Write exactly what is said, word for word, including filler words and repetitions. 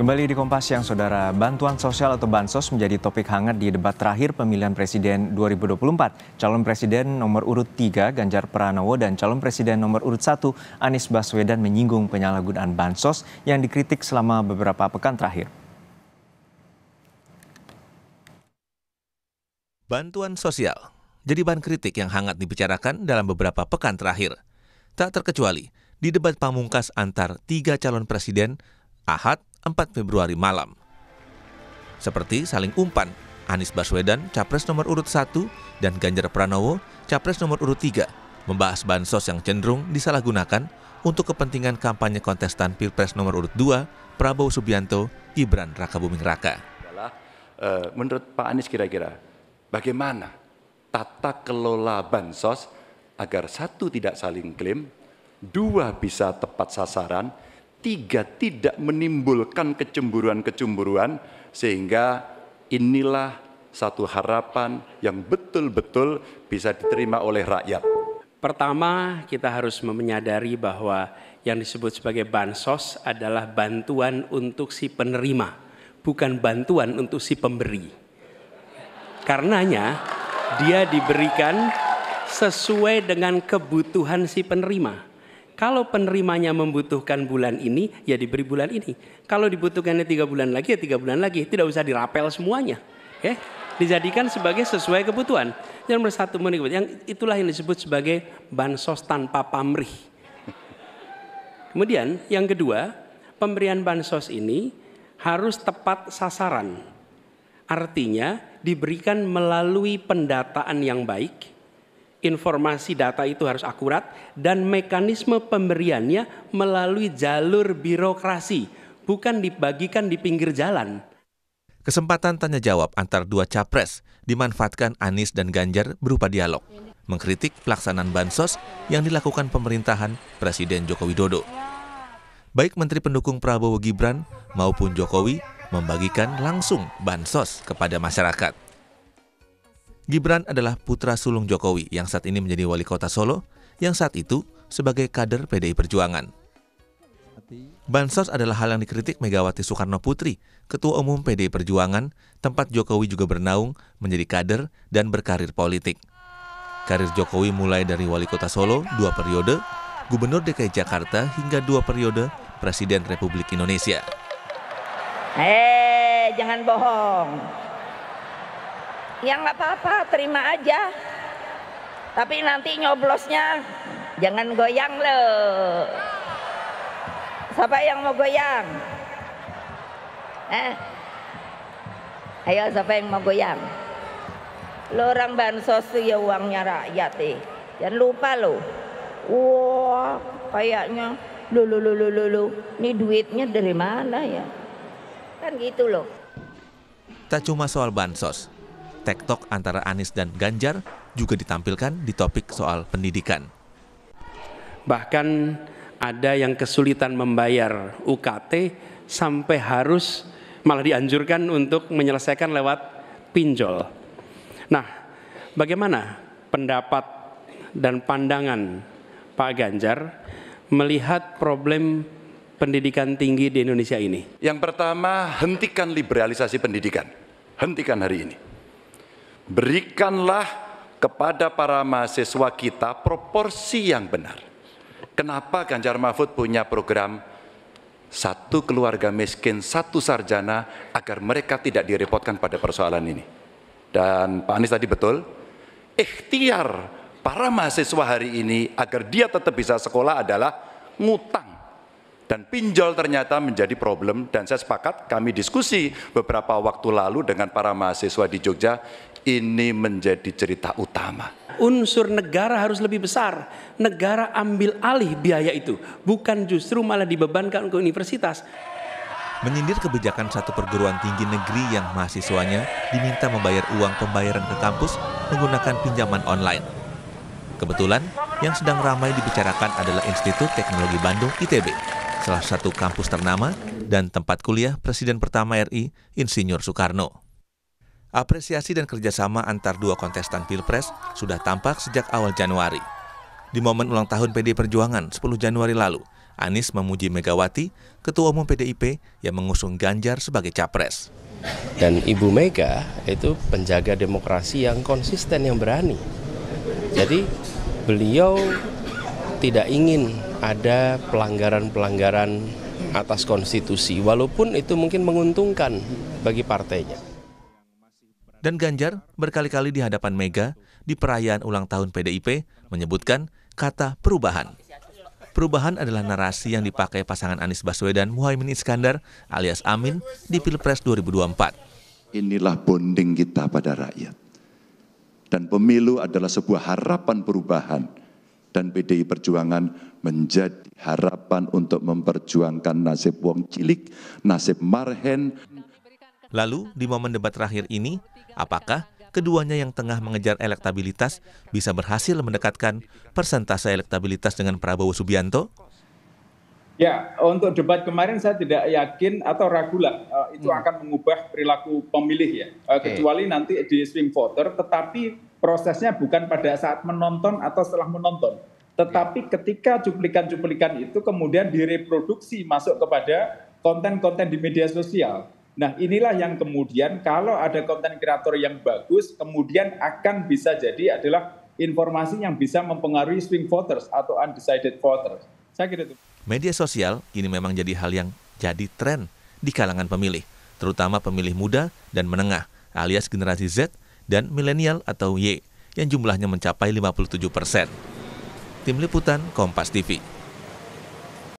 Kembali di Kompas Siang, Saudara. Bantuan sosial atau bansos menjadi topik hangat di debat terakhir pemilihan presiden dua ribu dua puluh empat. Calon presiden nomor urut tiga Ganjar Pranowo dan calon presiden nomor urut satu Anies Baswedan menyinggung penyalahgunaan bansos yang dikritik selama beberapa pekan terakhir. Bantuan sosial jadi bahan kritik yang hangat dibicarakan dalam beberapa pekan terakhir. Tak terkecuali di debat pamungkas antar tiga calon presiden Ahad empat Februari malam. Seperti saling umpan, Anies Baswedan, Capres nomor urut satu, dan Ganjar Pranowo, Capres nomor urut tiga, membahas bansos yang cenderung disalahgunakan untuk kepentingan kampanye kontestan Pilpres nomor urut dua, Prabowo Subianto, Gibran Rakabuming Raka. Menurut Pak Anies kira-kira, bagaimana tata kelola bansos agar satu tidak saling klaim, dua bisa tepat sasaran, tiga tidak menimbulkan kecemburuan-kecemburuan, sehingga inilah satu harapan yang betul-betul bisa diterima oleh rakyat. Pertama, kita harus menyadari bahwa yang disebut sebagai bansos adalah bantuan untuk si penerima, bukan bantuan untuk si pemberi. Karenanya dia diberikan sesuai dengan kebutuhan si penerima. Kalau penerimanya membutuhkan bulan ini, ya diberi bulan ini. Kalau dibutuhkannya tiga bulan lagi, ya tiga bulan lagi. Tidak usah dirapel semuanya. Okay? Dijadikan sebagai sesuai kebutuhan. Yang bersatu menikmati. Yang itulah yang disebut sebagai bansos tanpa pamrih. Kemudian yang kedua, pemberian bansos ini harus tepat sasaran. Artinya diberikan melalui pendataan yang baik, informasi data itu harus akurat, dan mekanisme pemberiannya melalui jalur birokrasi, bukan dibagikan di pinggir jalan. Kesempatan tanya jawab antar dua capres dimanfaatkan Anies dan Ganjar berupa dialog, mengkritik pelaksanaan bansos yang dilakukan pemerintahan Presiden Joko Widodo. Baik Menteri Pendukung Prabowo Gibran maupun Jokowi membagikan langsung bansos kepada masyarakat. Gibran adalah putra sulung Jokowi yang saat ini menjadi wali kota Solo, yang saat itu sebagai kader P D I Perjuangan. Bansos adalah hal yang dikritik Megawati Soekarnoputri, Ketua Umum P D I Perjuangan, tempat Jokowi juga bernaung menjadi kader dan berkarir politik. Karir Jokowi mulai dari wali kota Solo dua periode, Gubernur D K I Jakarta hingga dua periode, Presiden Republik Indonesia. Eh, hey, jangan bohong. Ya nggak apa-apa, terima aja. Tapi nanti nyoblosnya jangan goyang loh. Siapa yang mau goyang? Eh, ayo siapa yang mau goyang? Lo orang bansos tuh ya uangnya rakyat eh. Jangan lupa lo. Wah, kayaknya lo lo lo lo lo. Ini duitnya dari mana ya? Kan gitu loh. Tak cuma soal bansos, TikTok antara Anies dan Ganjar juga ditampilkan di topik soal pendidikan. Bahkan ada yang kesulitan membayar U K T sampai harus malah dianjurkan untuk menyelesaikan lewat pinjol. Nah, bagaimana pendapat dan pandangan Pak Ganjar melihat problem pendidikan tinggi di Indonesia ini? Yang pertama, hentikan liberalisasi pendidikan. Hentikan hari ini. Berikanlah kepada para mahasiswa kita proporsi yang benar. Kenapa Ganjar Mahfud punya program satu keluarga miskin, satu sarjana, agar mereka tidak direpotkan pada persoalan ini. Dan Pak Anies tadi betul, ikhtiar para mahasiswa hari ini agar dia tetap bisa sekolah adalah ngutang. Dan pinjol ternyata menjadi problem, dan saya sepakat, kami diskusi beberapa waktu lalu dengan para mahasiswa di Jogja, ini menjadi cerita utama. Unsur negara harus lebih besar, negara ambil alih biaya itu, bukan justru malah dibebankan ke universitas. Menyindir kebijakan satu perguruan tinggi negeri yang mahasiswanya diminta membayar uang pembayaran ke kampus menggunakan pinjaman online. Kebetulan, yang sedang ramai dibicarakan adalah Institut Teknologi Bandung I T B. Salah satu kampus ternama dan tempat kuliah Presiden pertama R I, Insinyur Soekarno. Apresiasi dan kerjasama antar dua kontestan Pilpres sudah tampak sejak awal Januari. Di momen ulang tahun P D I Perjuangan sepuluh Januari lalu, Anies memuji Megawati, Ketua Umum P D I P yang mengusung Ganjar sebagai capres. Dan Ibu Mega itu penjaga demokrasi yang konsisten, yang berani. Jadi beliau tidak ingin ada pelanggaran-pelanggaran atas konstitusi, walaupun itu mungkin menguntungkan bagi partainya. Dan Ganjar berkali-kali di hadapan Mega di perayaan ulang tahun P D I P menyebutkan kata perubahan. Perubahan adalah narasi yang dipakai pasangan Anies Baswedan Muhaimin Iskandar alias Amin di Pilpres dua ribu dua puluh empat. Inilah bonding kita pada rakyat. Dan pemilu adalah sebuah harapan perubahan. Dan P D I Perjuangan menjadi harapan untuk memperjuangkan nasib wong cilik, nasib marhen. Lalu di momen debat terakhir ini, apakah keduanya yang tengah mengejar elektabilitas bisa berhasil mendekatkan persentase elektabilitas dengan Prabowo Subianto? Ya, untuk debat kemarin saya tidak yakin atau ragulah uh, itu hmm. akan mengubah perilaku pemilih ya. Uh, okay. Kecuali nanti di swing voter, tetapi prosesnya bukan pada saat menonton atau setelah menonton. Tetapi ketika cuplikan-cuplikan itu kemudian direproduksi masuk kepada konten-konten di media sosial. Nah, inilah yang kemudian kalau ada konten kreator yang bagus, kemudian akan bisa jadi adalah informasi yang bisa mempengaruhi swing voters atau undecided voters. Saya kira itu. Media sosial ini memang jadi hal yang jadi tren di kalangan pemilih, terutama pemilih muda dan menengah alias generasi Z dan milenial atau Y yang jumlahnya mencapai lima puluh tujuh persen. Tim Liputan Kompas T V.